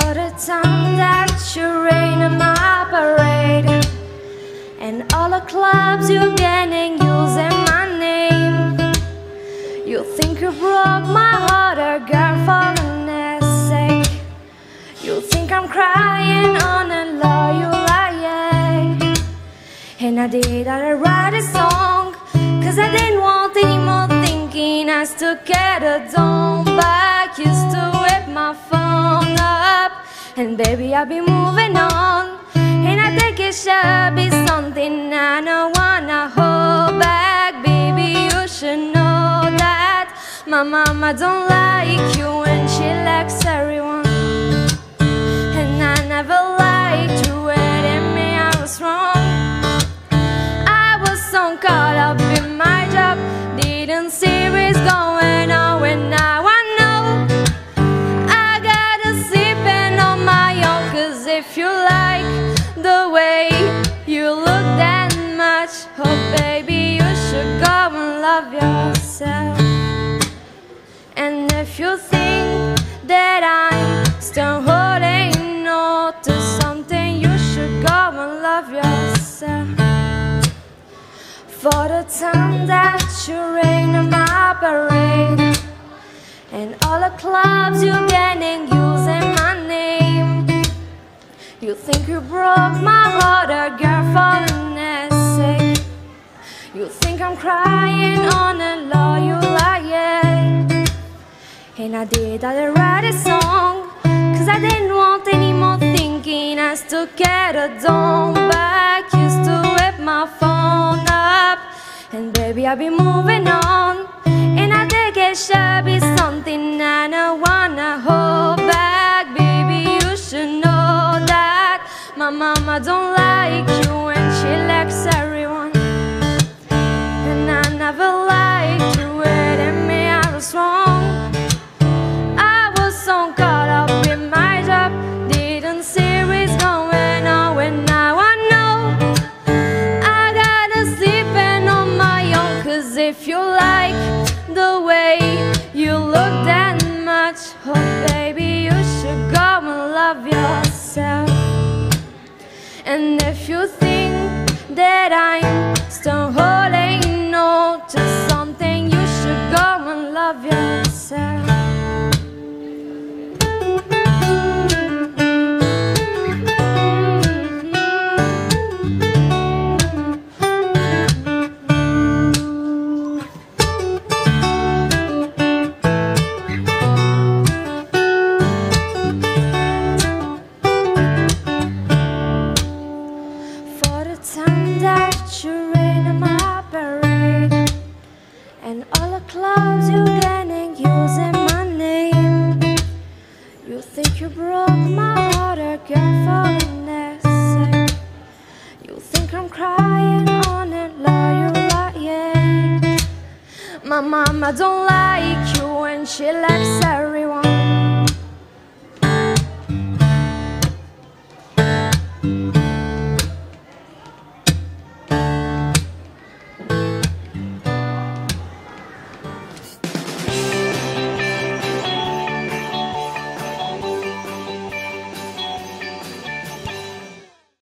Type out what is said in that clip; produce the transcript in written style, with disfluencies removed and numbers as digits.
for the time that you reign on my parade, and all the clubs you're getting using my name. You think you broke my heart again for goodness sake. You think I'm crying on a loyal lie. And I did I write a song, cause I didn't want any more thinking. I still get a dome back used to whip my phone up. And baby, I'll be moving on, and I think it should be something I don't wanna hold back. Baby, you should know that my mama don't like you and she likes everyone. And I never liked you, and in me I was wrong. I was so caught up in my job, didn't see what's going on, and now I know I gotta sleep in on my own. Cause if you like the way you look that much, oh baby, you should go and love yourself. And if you think that I'm still holding on to something, you should go and love yourself. For the time that you reign on my parade, and all the clubs you're getting using my name. You think you broke my heart again for an essay. You think I'm crying on a law you lie. And I did I write a song, cause I didn't want any more thinking. I still get a dome back used to whip my phone up. And baby, I'll be moving on, and I think it should be something I don't wanna hold back. Baby, you should know that my mama don't like you and she likes everyone. And I never liked you, and in me I was wrong. I was so caught up in my job, didn't see what's going on, and now I know I gotta sleep in on my own. Cause if you like the way you look that much, oh baby, you should go and love yourself. And if you think that I'm still holding on to something, you should go and love yourself. My mama don't like you and she likes her.